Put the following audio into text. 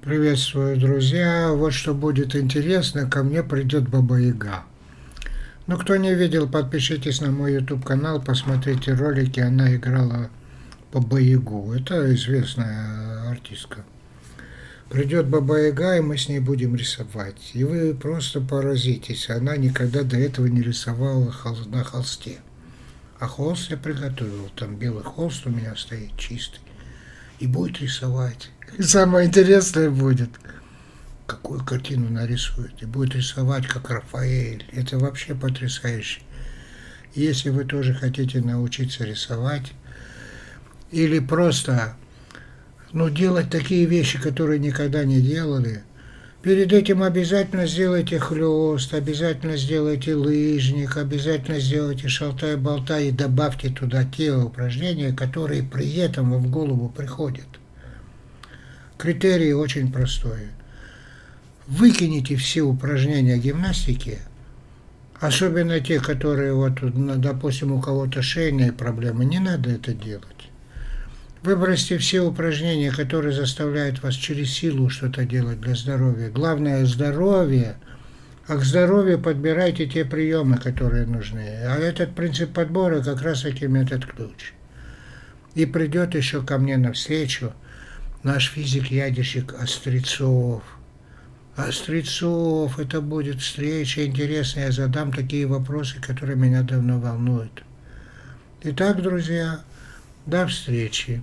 Приветствую, друзья! Вот что будет интересно, ко мне придет Баба Яга. Ну, кто не видел, подпишитесь на мой YouTube-канал, посмотрите ролики. Она играла Баба Ягу. Это известная артистка. Придет Баба Яга, и мы с ней будем рисовать. И вы просто поразитесь. Она никогда до этого не рисовала на холсте. А холст я приготовил. Там белый холст у меня стоит чистый. И будет рисовать. И самое интересное будет, какую картину нарисует. И будет рисовать, как Рафаэль. Это вообще потрясающе. Если вы тоже хотите научиться рисовать, или просто делать такие вещи, которые никогда не делали, перед этим обязательно сделайте хлёст, обязательно сделайте лыжник, обязательно сделайте шалтай-болтай и добавьте туда те упражнения, которые при этом вам в голову приходят. Критерий очень простой. Выкините все упражнения гимнастики, особенно те, которые, допустим, у кого-то шейные проблемы, не надо это делать. Выбросьте все упражнения, которые заставляют вас через силу что-то делать для здоровья. Главное – здоровье. А к здоровью подбирайте те приемы, которые нужны. А этот принцип подбора как раз-таки метод ключ. И придет еще ко мне навстречу наш физик-ядерщик Острецов. Острецов, это будет встреча интересная. Я задам такие вопросы, которые меня давно волнуют. Итак, друзья, до встречи.